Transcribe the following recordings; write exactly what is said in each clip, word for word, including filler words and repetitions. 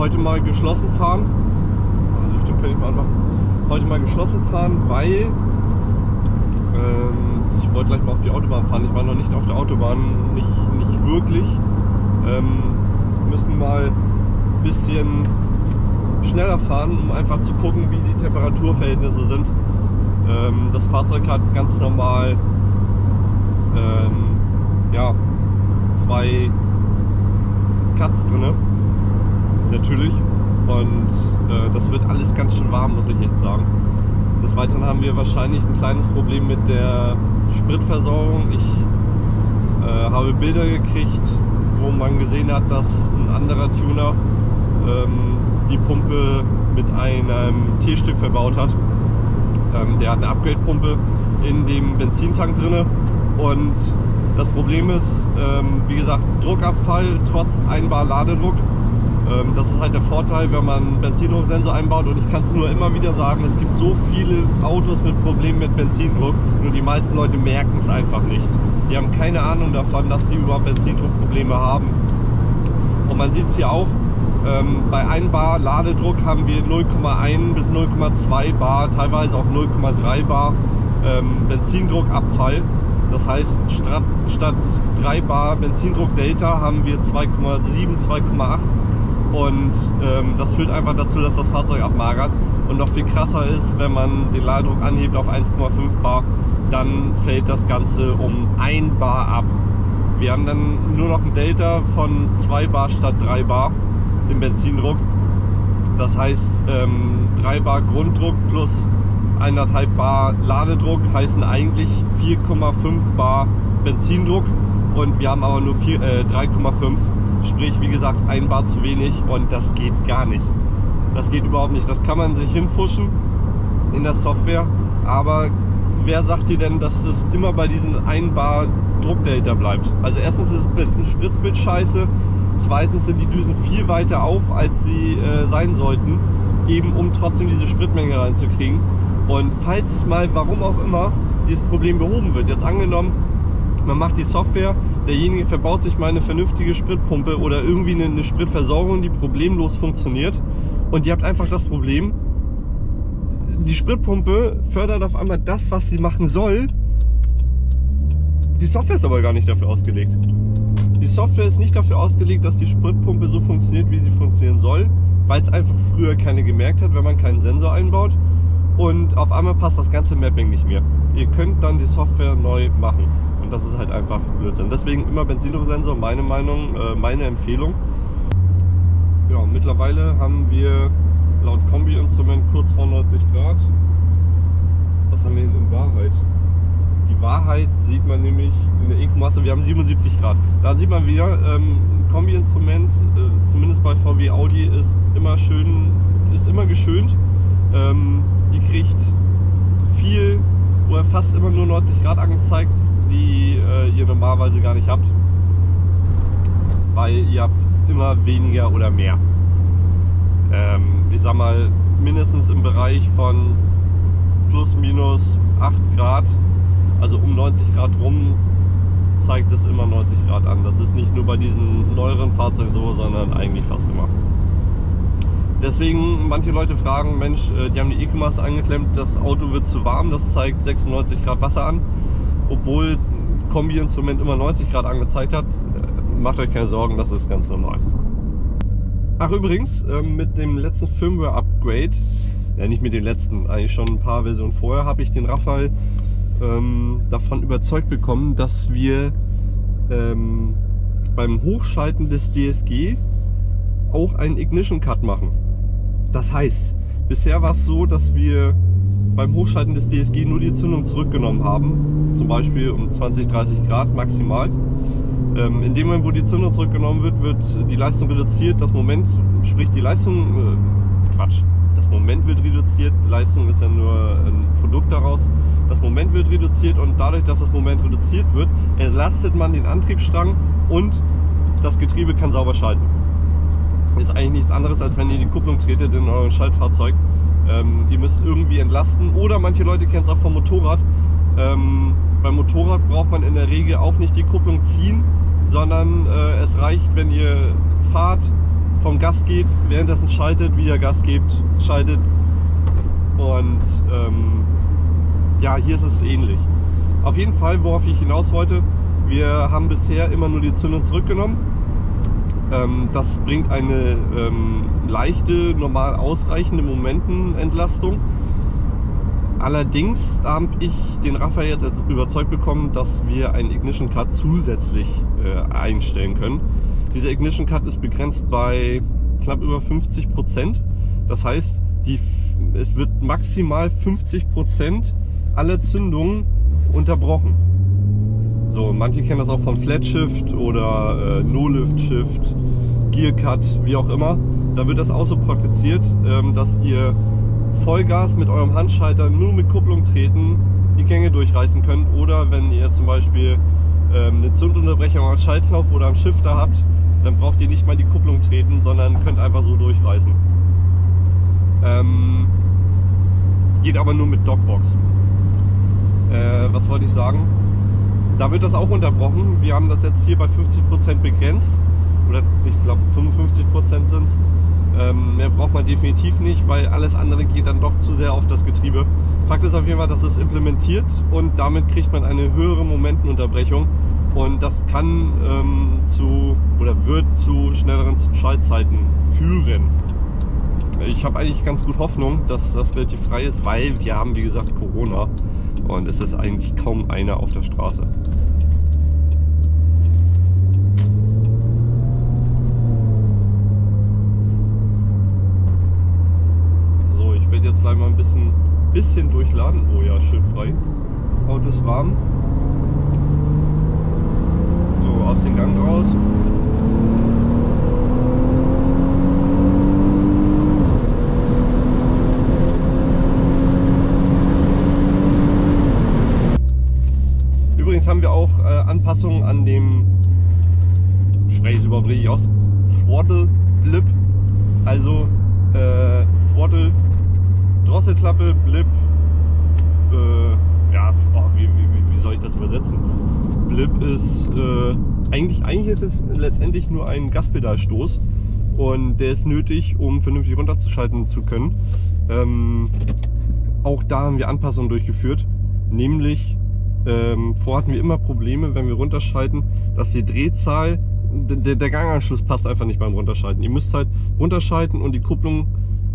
heute mal geschlossen fahren. Also Lüftung kann ich mal anmachen. Heute mal geschlossen fahren, weil ähm, ich wollte gleich mal auf die Autobahn fahren. Ich war noch nicht auf der Autobahn, nicht, nicht wirklich. Ähm, müssen mal ein bisschen schneller fahren, um einfach zu gucken, wie die Temperaturverhältnisse sind. Ähm, das Fahrzeug hat ganz normal ähm, ja, zwei Cuts drin, natürlich, und äh, das wird alles ganz schön warm, muss ich echt sagen. Des Weiteren haben wir wahrscheinlich ein kleines Problem mit der Spritversorgung. Ich äh, habe Bilder gekriegt, wo man gesehen hat, dass ein anderer Tuner ähm, die Pumpe mit einem T-Stück verbaut hat. Ähm, der hat eine Upgrade-Pumpe in dem Benzintank drin, und das Problem ist, ähm, wie gesagt, Druckabfall trotz Einbar-Ladedruck. Ähm, das ist halt der Vorteil, wenn man einen Benzindrucksensor einbaut, und ich kann es nur immer wieder sagen, es gibt so viele Autos mit Problemen mit Benzindruck, nur die meisten Leute merken es einfach nicht. Die haben keine Ahnung davon, dass die überhaupt Benzindruckprobleme haben. Und man sieht es hier auch, ähm, bei ein Bar Ladedruck haben wir null Komma eins bis null Komma zwei Bar, teilweise auch null Komma drei Bar ähm, Benzindruckabfall. Das heißt, statt drei Bar Benzindruck Delta haben wir zwei Komma sieben, zwei Komma acht, und ähm, das führt einfach dazu, dass das Fahrzeug abmagert. Und noch viel krasser ist, wenn man den Ladedruck anhebt auf eins Komma fünf Bar, dann fällt das Ganze um ein Bar ab. Wir haben dann nur noch ein Delta von zwei Bar statt drei Bar im Benzindruck. Das heißt, ähm, drei Bar Grunddruck plus ein Komma fünf Bar Ladedruck heißen eigentlich vier Komma fünf Bar Benzindruck, und wir haben aber nur äh, drei Komma fünf, sprich wie gesagt ein Bar zu wenig, und das geht gar nicht. Das geht überhaupt nicht. Das kann man sich hinfuschen in der Software, aber wer sagt dir denn, dass es immer bei diesen ein Bar Druckdelta bleibt? Also erstens ist es ein Spritzbild scheiße, zweitens sind die Düsen viel weiter auf, als sie äh, sein sollten, eben um trotzdem diese Spritmenge reinzukriegen. Und falls mal, warum auch immer, dieses Problem behoben wird, jetzt angenommen, man macht die Software, derjenige verbaut sich mal eine vernünftige Spritpumpe oder irgendwie eine, eine Spritversorgung, die problemlos funktioniert, und ihr habt einfach das Problem, die Spritpumpe fördert auf einmal das, was sie machen soll, die Software ist aber gar nicht dafür ausgelegt. Die Software ist nicht dafür ausgelegt, dass die Spritpumpe so funktioniert, wie sie funktionieren soll, weil es einfach früher keiner gemerkt hat, wenn man keinen Sensor einbaut. Und auf einmal passt das ganze Mapping nicht mehr. Ihr könnt dann die Software neu machen. Und das ist halt einfach Blödsinn. Deswegen immer Benzindrucksensor, meine Meinung, meine Empfehlung. Ja, mittlerweile haben wir laut Kombi-Instrument kurz vor neunzig Grad. Was haben wir denn in Wahrheit? Die Wahrheit sieht man nämlich in der Ecumaster, wir haben siebenundsiebzig Grad. Da sieht man wieder, ein Kombi-Instrument, zumindest bei V W, Audi, ist immer schön, ist immer geschönt. Ähm, ihr kriegt viel oder fast immer nur neunzig Grad angezeigt, die äh, ihr normalerweise gar nicht habt, weil ihr habt immer weniger oder mehr. Ähm, ich sag mal, mindestens im Bereich von plus minus acht Grad, also um neunzig Grad rum, zeigt es immer neunzig Grad an. Das ist nicht nur bei diesen neueren Fahrzeugen so, sondern eigentlich fast immer. Deswegen, manche Leute fragen, Mensch, die haben die Ecumaster angeklemmt, das Auto wird zu warm, das zeigt sechsundneunzig Grad Wasser an, obwohl Kombi-Instrument immer neunzig Grad angezeigt hat. Macht euch keine Sorgen, das ist ganz normal. Ach übrigens, mit dem letzten Firmware-Upgrade, ja nicht mit dem letzten, eigentlich schon ein paar Versionen vorher, habe ich den Rafael ähm, davon überzeugt bekommen, dass wir ähm, beim Hochschalten des D S G auch einen Ignition-Cut machen. Das heißt, bisher war es so, dass wir beim Hochschalten des D S G nur die Zündung zurückgenommen haben, zum Beispiel um zwanzig, dreißig Grad maximal. Ähm, in dem Moment, wo die Zündung zurückgenommen wird, wird die Leistung reduziert, das Moment, sprich die Leistung, äh, Quatsch, das Moment wird reduziert, Leistung ist ja nur ein Produkt daraus, das Moment wird reduziert, und dadurch, dass das Moment reduziert wird, entlastet man den Antriebsstrang und das Getriebe kann sauber schalten. Ist eigentlich nichts anderes, als wenn ihr die Kupplung tretet in eurem Schaltfahrzeug. Ähm, ihr müsst irgendwie entlasten, oder manche Leute kennen es auch vom Motorrad. Ähm, beim Motorrad braucht man in der Regel auch nicht die Kupplung ziehen, sondern äh, es reicht, wenn ihr fahrt, vom Gas geht, währenddessen schaltet, wieder Gas gibt, schaltet. Und ähm, ja, hier ist es ähnlich. Auf jeden Fall, worauf ich hinaus wollte, wir haben bisher immer nur die Zündung zurückgenommen. Ähm, das bringt eine ähm, leichte, normal ausreichende Momentenentlastung. Allerdings habe ich den Rafael jetzt überzeugt bekommen, dass wir einen Ignition Cut zusätzlich äh, einstellen können. Dieser Ignition Cut ist begrenzt bei knapp über fünfzig Prozent. Das heißt, die, es wird maximal fünfzig Prozent aller Zündungen unterbrochen. So, manche kennen das auch von Flat Shift oder äh, No Lift Shift, Gear Cut, wie auch immer. Da wird das auch so praktiziert, ähm, dass ihr Vollgas mit eurem Handschalter nur mit Kupplung treten, die Gänge durchreißen könnt, oder wenn ihr zum Beispiel ähm, eine Zündunterbrechung am Schaltknopf oder am Shifter habt, dann braucht ihr nicht mal die Kupplung treten, sondern könnt einfach so durchreißen. Ähm, geht aber nur mit Dockbox. Äh, was wollte ich sagen? Da wird das auch unterbrochen. Wir haben das jetzt hier bei fünfzig Prozent begrenzt, oder ich glaube fünfundfünfzig Prozent sind es. Ähm, mehr braucht man definitiv nicht, weil alles andere geht dann doch zu sehr auf das Getriebe. Fakt ist auf jeden Fall, dass es implementiert und damit kriegt man eine höhere Momentenunterbrechung und das kann ähm, zu oder wird zu schnelleren Schaltzeiten führen. Ich habe eigentlich ganz gut Hoffnung, dass das relativ frei ist, weil wir haben, wie gesagt, Corona und es ist eigentlich kaum einer auf der Straße. Mal ein bisschen, bisschen durchladen. Oh ja, schön frei. Das Auto ist warm. So, aus dem Gang raus. Übrigens haben wir auch äh, Anpassungen an dem, spreche ich es überhaupt richtig aus, Throttle Blip, also äh, Throttle Drosselklappe, Blip, äh, ja, oh, wie, wie, wie soll ich das übersetzen? Blip ist, äh, eigentlich, eigentlich ist es letztendlich nur ein Gaspedalstoß und der ist nötig, um vernünftig runterzuschalten zu können. Ähm, auch da haben wir Anpassungen durchgeführt, nämlich ähm, vorher hatten wir immer Probleme, wenn wir runterschalten, dass die Drehzahl, der, der Ganganschluss passt einfach nicht beim Runterschalten. Ihr müsst halt runterschalten und die Kupplung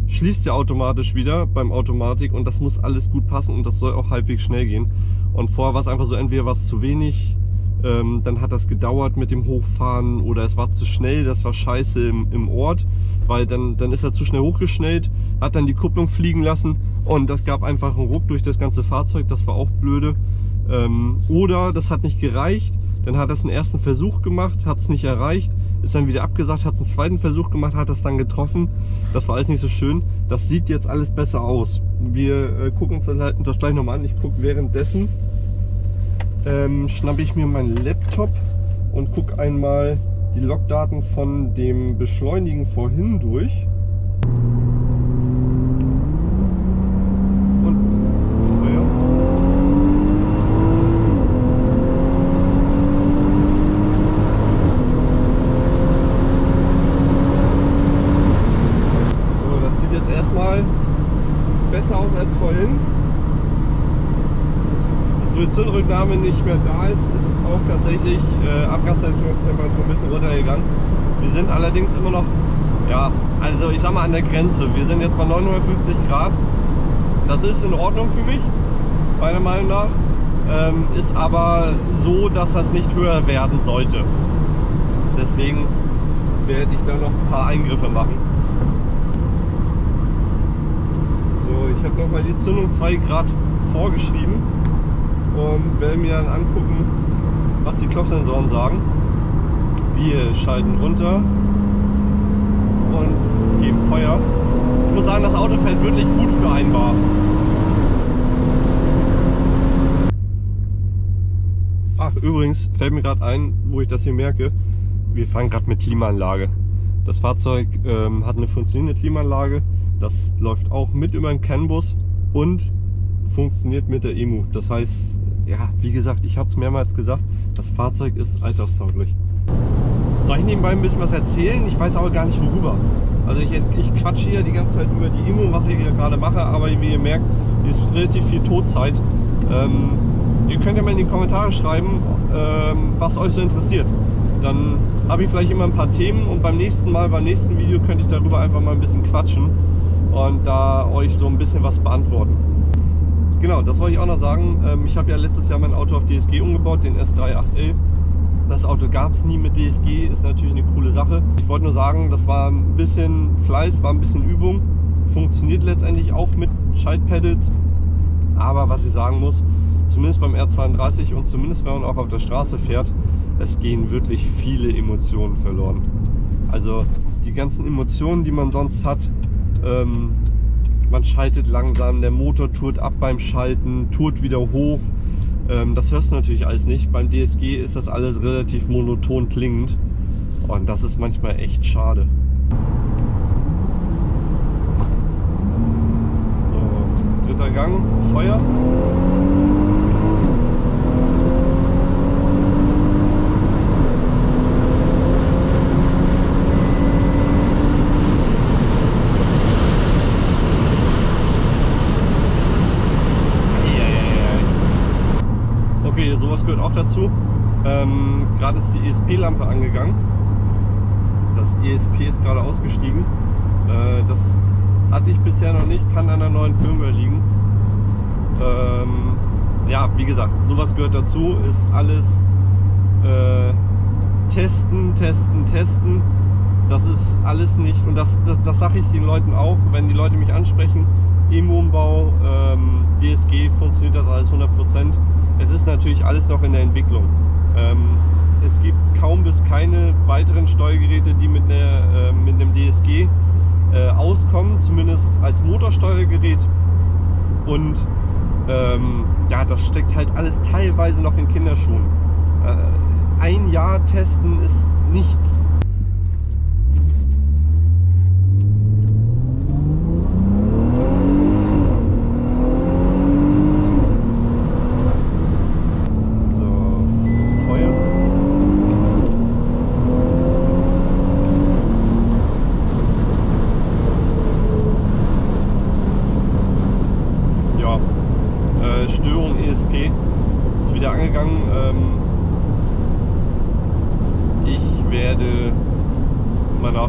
schließt ja automatisch wieder beim Automatik und das muss alles gut passen und das soll auch halbwegs schnell gehen. Und vorher war es einfach so, entweder war es zu wenig, ähm, dann hat das gedauert mit dem Hochfahren oder es war zu schnell, das war scheiße im, im Ort, weil dann, dann ist er zu schnell hochgeschnellt, hat dann die Kupplung fliegen lassen und das gab einfach einen Ruck durch das ganze Fahrzeug, das war auch blöde. Ähm, oder das hat nicht gereicht, dann hat er einen ersten Versuch gemacht, hat es nicht erreicht, ist dann wieder abgesagt, hat einen zweiten Versuch gemacht, hat das dann getroffen. Das war alles nicht so schön. Das sieht jetzt alles besser aus. Wir äh, gucken uns das gleich nochmal an. Ich gucke währenddessen, ähm, schnappe ich mir meinen Laptop und gucke einmal die Logdaten von dem Beschleunigen vorhin durch. Zündrücknahme nicht mehr da ist, ist auch tatsächlich äh, Abgastemperatur ein bisschen runtergegangen. Wir sind allerdings immer noch, ja, also ich sag mal an der Grenze. Wir sind jetzt bei neunhundertfünfzig Grad. Das ist in Ordnung für mich, meiner Meinung nach. Ähm, ist aber so, dass das nicht höher werden sollte. Deswegen werde ich da noch ein paar Eingriffe machen. So, ich habe nochmal die Zündung zwei Grad vorgeschrieben. Und werden mir dann angucken, was die Klopfsensoren sagen. Wir schalten runter und geben Feuer. Ich muss sagen, das Auto fährt wirklich gut für einen Bar. Ach, übrigens fällt mir gerade ein, wo ich das hier merke, wir fahren gerade mit Klimaanlage. Das Fahrzeug ähm, hat eine funktionierende Klimaanlage. Das läuft auch mit über den C A N-Bus und funktioniert mit der E M U. Das heißt, ja, wie gesagt, ich habe es mehrmals gesagt, das Fahrzeug ist alltagstauglich. Soll ich nebenbei ein bisschen was erzählen? Ich weiß aber gar nicht worüber. Also ich, ich quatsche hier die ganze Zeit über die E M U, was ich hier gerade mache, aber wie ihr merkt, ist relativ viel Todzeit. Ähm, ihr könnt ja mal in die Kommentare schreiben, ähm, was euch so interessiert. Dann habe ich vielleicht immer ein paar Themen und beim nächsten Mal, beim nächsten Video könnte ich darüber einfach mal ein bisschen quatschen und da euch so ein bisschen was beantworten. Genau, das wollte ich auch noch sagen. Ähm, ich habe ja letztes Jahr mein Auto auf D S G umgebaut, den S drei acht L. Das Auto gab es nie mit D S G, ist natürlich eine coole Sache. Ich wollte nur sagen, das war ein bisschen Fleiß, war ein bisschen Übung. Funktioniert letztendlich auch mit Schaltpedals. Aber was ich sagen muss, zumindest beim R zweiunddreißig und zumindest wenn man auch auf der Straße fährt, es gehen wirklich viele Emotionen verloren. Also die ganzen Emotionen, die man sonst hat, ähm, man schaltet langsam, der Motor tourt ab beim Schalten, tourt wieder hoch. Das hörst du natürlich alles nicht. Beim D S G ist das alles relativ monoton klingend und das ist manchmal echt schade. So, dritter Gang, Feuer. Gehört auch dazu. Ähm, gerade ist die E S P-Lampe angegangen. Das E S P ist gerade ausgestiegen. Äh, das hatte ich bisher noch nicht, kann an der neuen Firmware liegen. Ähm, ja, wie gesagt, sowas gehört dazu. Ist alles äh, testen, testen, testen. Das ist alles nicht. Und das, das, das sage ich den Leuten auch, wenn die Leute mich ansprechen. E M U-Umbau, ähm, D S G, funktioniert das alles hundert Prozent. Es ist natürlich alles noch in der Entwicklung. Ähm, es gibt kaum bis keine weiteren Steuergeräte, die mit, einer, äh, mit einem D S G äh, auskommen, zumindest als Motorsteuergerät. Und ähm, ja, das steckt halt alles teilweise noch in Kinderschuhen. Äh, ein Jahr testen ist nichts.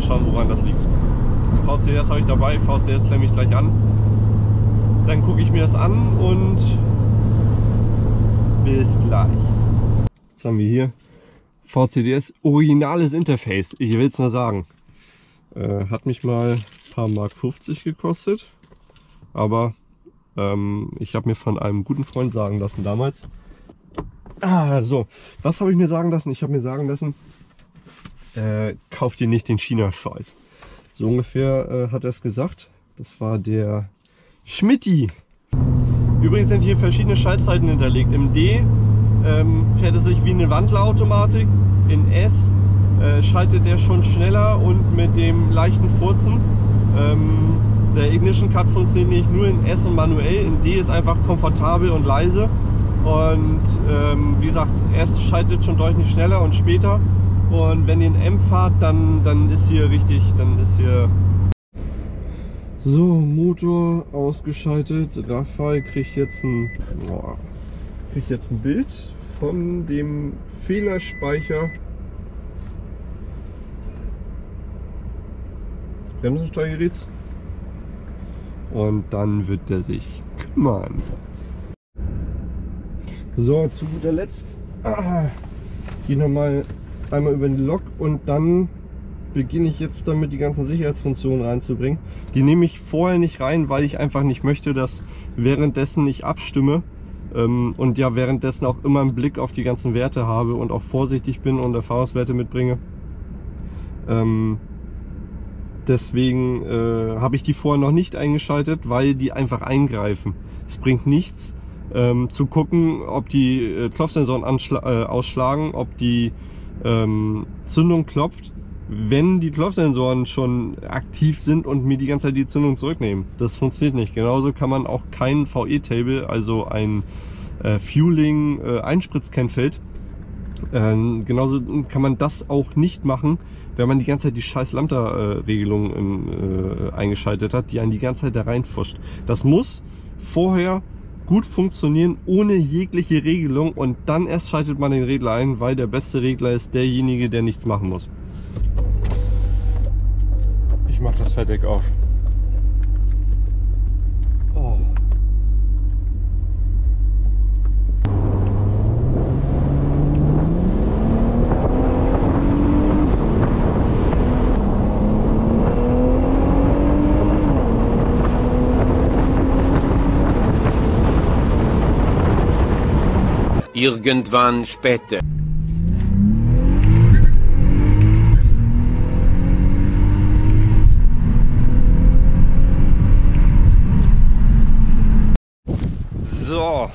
V C D S habe ich dabei, V C D S klemme ich gleich an. Dann gucke ich mir das an und bis gleich. Jetzt haben wir hier V C D S, originales Interface, ich will es nur sagen. Äh, hat mich mal ein paar Mark fünfzig gekostet, aber ähm, ich habe mir von einem guten Freund sagen lassen damals. Ah, so, was habe ich mir sagen lassen? Ich habe mir sagen lassen, äh, kauft ihr nicht den China-Scheiß. So ungefähr äh, hat er es gesagt. Das war der Schmidti. Übrigens sind hier verschiedene Schaltzeiten hinterlegt. Im D ähm, fährt es sich wie eine Wandlerautomatik. In S äh, schaltet der schon schneller und mit dem leichten Furzen. Ähm, der Ignition Cut funktioniert nicht nur in S und manuell. In D ist einfach komfortabel und leise. Und ähm, wie gesagt, S schaltet schon deutlich schneller und später. Und wenn ihr in M fahrt, dann, dann ist hier richtig, dann ist hier... So, Motor ausgeschaltet. Rafael kriegt jetzt ein, oh, kriegt jetzt ein Bild von dem Fehlerspeicher des Bremsensteuergeräts. Und dann wird er sich kümmern. So, zu guter Letzt ah, hier nochmal... einmal über den Lok und dann beginne ich jetzt damit, die ganzen Sicherheitsfunktionen reinzubringen. Die nehme ich vorher nicht rein, weil ich einfach nicht möchte, dass währenddessen ich abstimme ähm, und ja währenddessen auch immer einen Blick auf die ganzen Werte habe und auch vorsichtig bin und Erfahrungswerte mitbringe. Ähm, deswegen äh, habe ich die vorher noch nicht eingeschaltet, weil die einfach eingreifen. Es bringt nichts ähm, zu gucken, ob die äh, Klopfsensoren äh, ausschlagen, ob die Ähm, Zündung klopft, wenn die Klopfsensoren schon aktiv sind und mir die ganze Zeit die Zündung zurücknehmen. Das funktioniert nicht. Genauso kann man auch kein V E-Table, also ein äh, Fueling-Einspritzkennfeld, Ähm, genauso kann man das auch nicht machen, wenn man die ganze Zeit die scheiß Lambda-Regelung äh, äh, eingeschaltet hat, die einen die ganze Zeit da reinfuscht. Das muss vorher gut funktionieren, ohne jegliche Regelung, und dann erst schaltet man den Regler ein, weil der beste Regler ist derjenige, der nichts machen muss. Ich mache das Verdeck auf. Oh. Irgendwann später. So,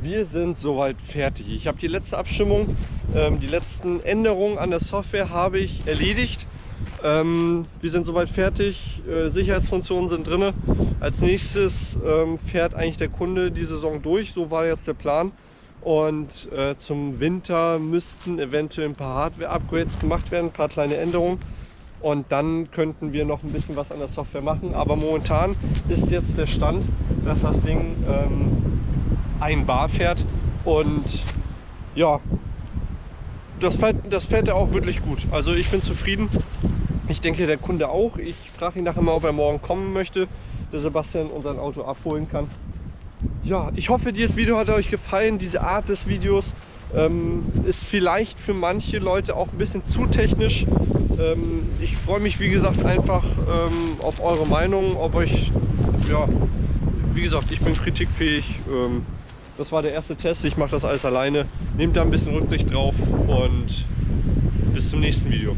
wir sind soweit fertig. Ich habe die letzte Abstimmung, ähm, die letzten Änderungen an der Software habe ich erledigt. Ähm, wir sind soweit fertig, äh, Sicherheitsfunktionen sind drin. Als nächstes ähm, fährt eigentlich der Kunde die Saison durch, so war jetzt der Plan. Und äh, zum Winter müssten eventuell ein paar Hardware-Upgrades gemacht werden, ein paar kleine Änderungen. Und dann könnten wir noch ein bisschen was an der Software machen. Aber momentan ist jetzt der Stand, dass das Ding ähm, ein Bar fährt. Und ja, das fährt, das fährt er auch wirklich gut. Also ich bin zufrieden. Ich denke, der Kunde auch. Ich frage ihn nachher mal, ob er morgen kommen möchte, der Sebastian unser Auto abholen kann. Ja, ich hoffe, dieses Video hat euch gefallen. Diese Art des Videos ähm, ist vielleicht für manche Leute auch ein bisschen zu technisch. Ähm, ich freue mich, wie gesagt, einfach ähm, auf eure Meinung, ob euch, ja, wie gesagt, ich bin kritikfähig. Ähm, das war der erste Test, ich mache das alles alleine. Nehmt da ein bisschen Rücksicht drauf und bis zum nächsten Video.